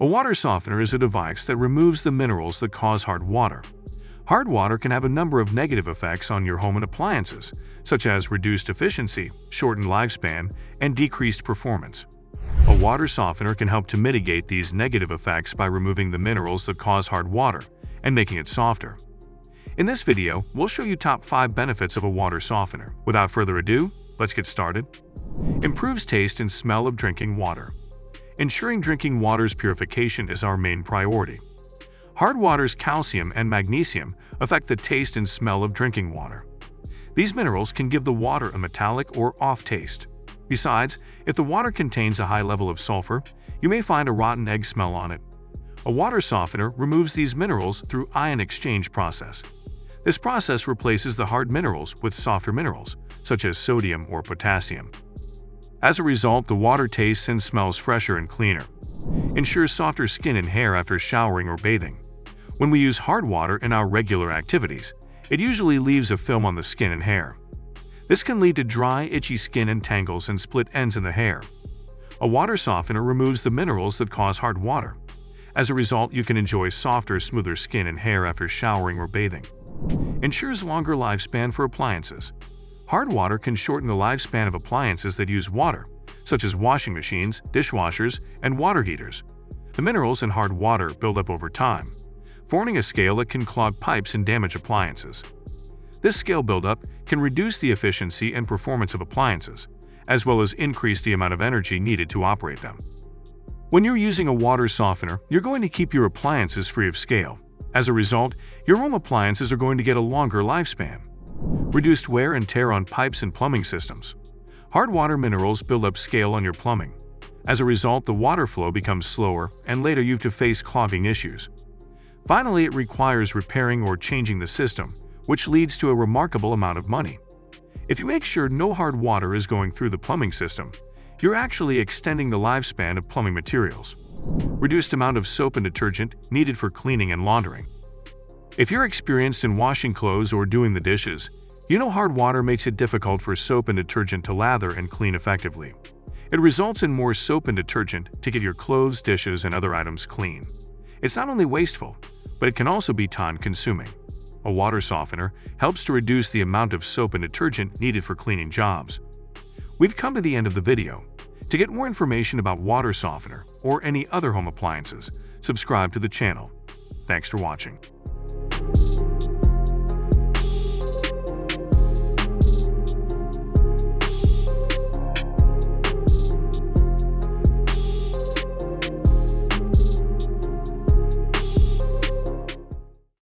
A water softener is a device that removes the minerals that cause hard water. Hard water can have a number of negative effects on your home and appliances, such as reduced efficiency, shortened lifespan, and decreased performance. A water softener can help to mitigate these negative effects by removing the minerals that cause hard water and making it softer. In this video, we'll show you top 5 benefits of a water softener. Without further ado, let's get started. Improves taste and smell of drinking water. Ensuring drinking water's purification is our main priority. Hard water's calcium and magnesium affect the taste and smell of drinking water. These minerals can give the water a metallic or off taste. Besides, if the water contains a high level of sulfur, you may find a rotten egg smell on it. A water softener removes these minerals through ion exchange process. This process replaces the hard minerals with softer minerals, such as sodium or potassium. As a result, the water tastes and smells fresher and cleaner. Ensures softer skin and hair after showering or bathing. When we use hard water in our regular activities, it usually leaves a film on the skin and hair. This can lead to dry, itchy skin and tangles and split ends in the hair. A water softener removes the minerals that cause hard water. As a result, you can enjoy softer, smoother skin and hair after showering or bathing. Ensures longer lifespan for appliances. Hard water can shorten the lifespan of appliances that use water, such as washing machines, dishwashers, and water heaters. The minerals in hard water build up over time, forming a scale that can clog pipes and damage appliances. This scale buildup can reduce the efficiency and performance of appliances, as well as increase the amount of energy needed to operate them. When you're using a water softener, you're going to keep your appliances free of scale. As a result, your home appliances are going to get a longer lifespan. Reduced wear and tear on pipes and plumbing systems. Hard water minerals build up scale on your plumbing. As a result, the water flow becomes slower, and later you have to face clogging issues. Finally, it requires repairing or changing the system, which leads to a remarkable amount of money. If you make sure no hard water is going through the plumbing system, you're actually extending the lifespan of plumbing materials. Reduced amount of soap and detergent needed for cleaning and laundering. If you're experienced in washing clothes or doing the dishes, you know hard water makes it difficult for soap and detergent to lather and clean effectively. It results in more soap and detergent to get your clothes, dishes, and other items clean. It's not only wasteful, but it can also be time-consuming. A water softener helps to reduce the amount of soap and detergent needed for cleaning jobs. We've come to the end of the video. To get more information about water softener or any other home appliances, subscribe to the channel. Thanks for watching.